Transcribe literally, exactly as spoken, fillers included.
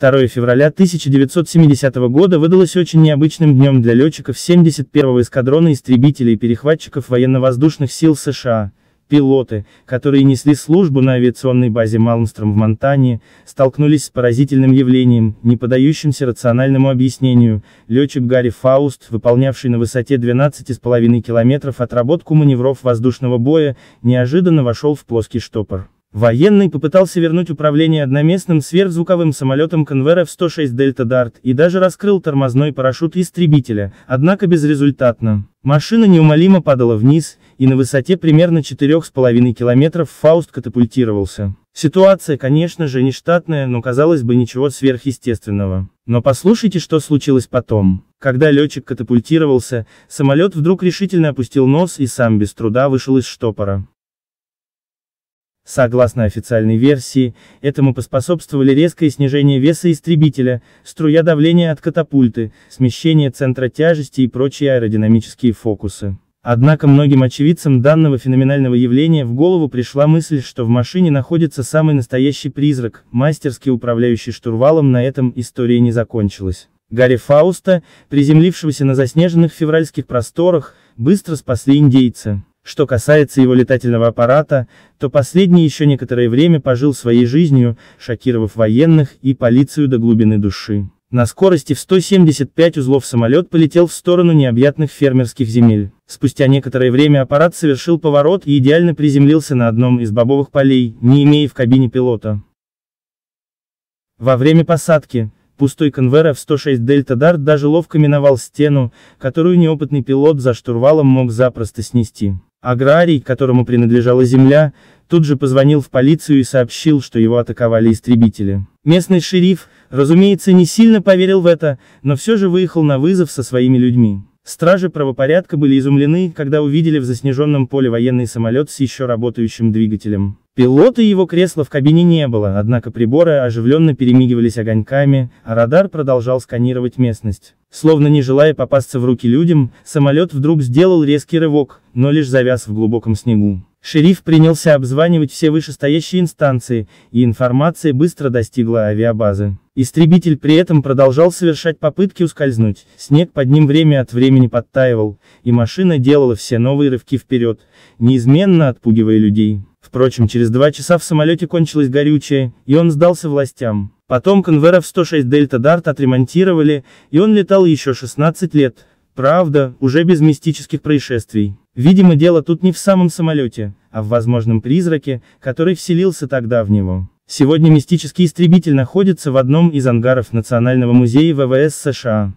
второе февраля тысяча девятьсот семидесятого года выдалось очень необычным днем для летчиков семьдесят первого эскадрона истребителей и перехватчиков военно-воздушных сил США. Пилоты, которые несли службу на авиационной базе Малмстром в Монтане, столкнулись с поразительным явлением, не поддающимся рациональному объяснению. Летчик Гарри Фауст, выполнявший на высоте двенадцати с половиной километров отработку маневров воздушного боя, неожиданно вошел в плоский штопор. Военный попытался вернуть управление одноместным сверхзвуковым самолетом Convair эф сто шесть Delta Dart и даже раскрыл тормозной парашют истребителя, однако безрезультатно. Машина неумолимо падала вниз, и на высоте примерно четырёх с половиной километров Фауст катапультировался. Ситуация, конечно же, нештатная, но, казалось бы, ничего сверхъестественного. Но послушайте, что случилось потом. Когда летчик катапультировался, самолет вдруг решительно опустил нос и сам без труда вышел из штопора. Согласно официальной версии, этому поспособствовали резкое снижение веса истребителя, струя давления от катапульты, смещение центра тяжести и прочие аэродинамические фокусы. Однако многим очевидцам данного феноменального явления в голову пришла мысль, что в машине находится самый настоящий призрак, мастерски управляющий штурвалом. На этом история не закончилась. Гарри Фауста, приземлившегося на заснеженных февральских просторах, быстро спасли индейцы. Что касается его летательного аппарата, то последний еще некоторое время пожил своей жизнью, шокировав военных и полицию до глубины души. На скорости в сто семьдесят пять узлов самолет полетел в сторону необъятных фермерских земель. Спустя некоторое время аппарат совершил поворот и идеально приземлился на одном из бобовых полей, не имея в кабине пилота. Во время посадки пустой Convair эф сто шесть Delta Dart даже ловко миновал стену, которую неопытный пилот за штурвалом мог запросто снести. Аграрий, которому принадлежала земля, тут же позвонил в полицию и сообщил, что его атаковали истребители. Местный шериф, разумеется, не сильно поверил в это, но все же выехал на вызов со своими людьми. Стражи правопорядка были изумлены, когда увидели в заснеженном поле военный самолет с еще работающим двигателем. Пилота и его кресла в кабине не было, однако приборы оживленно перемигивались огоньками, а радар продолжал сканировать местность. Словно не желая попасться в руки людям, самолет вдруг сделал резкий рывок, но лишь завяз в глубоком снегу. Шериф принялся обзванивать все вышестоящие инстанции, и информация быстро достигла авиабазы. Истребитель при этом продолжал совершать попытки ускользнуть, снег под ним время от времени подтаивал, и машина делала все новые рывки вперед, неизменно отпугивая людей. Впрочем, через два часа в самолете кончилось горючее, и он сдался властям. Потом Convair эф сто шесть Delta Dart отремонтировали, и он летал еще шестнадцать лет, правда, уже без мистических происшествий. Видимо, дело тут не в самом самолете, а в возможном призраке, который вселился тогда в него. Сегодня мистический истребитель находится в одном из ангаров Национального музея ВВС США.